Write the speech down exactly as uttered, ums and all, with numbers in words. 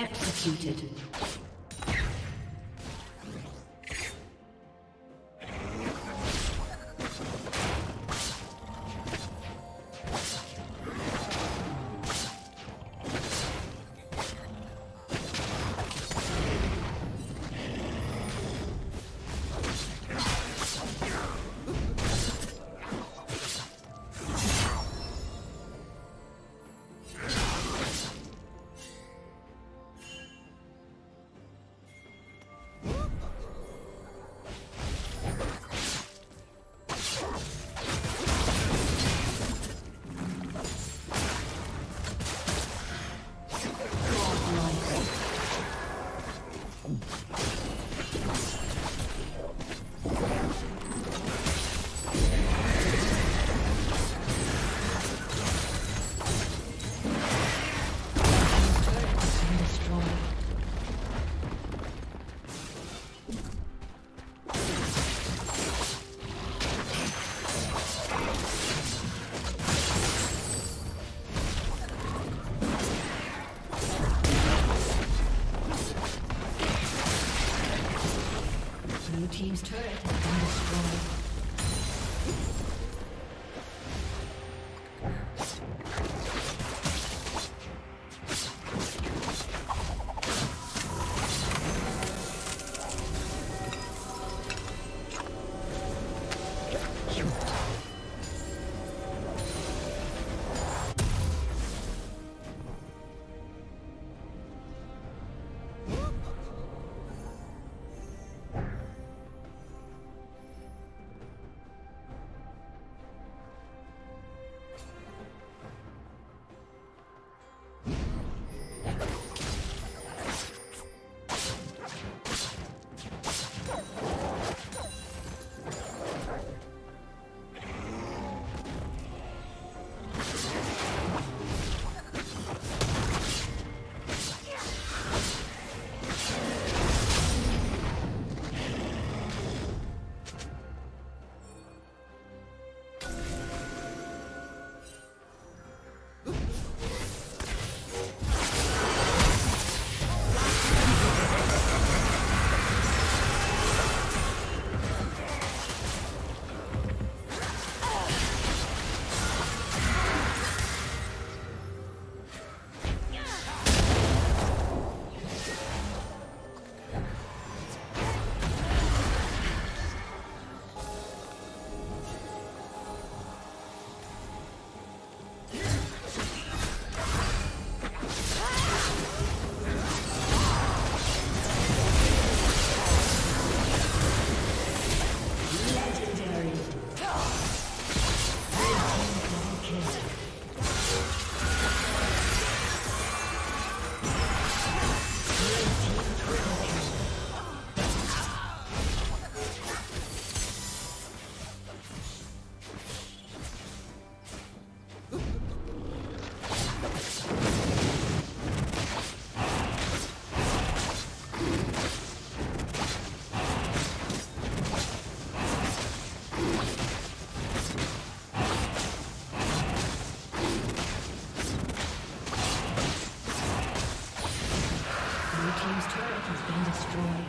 Executed. Team's turret has been destroyed.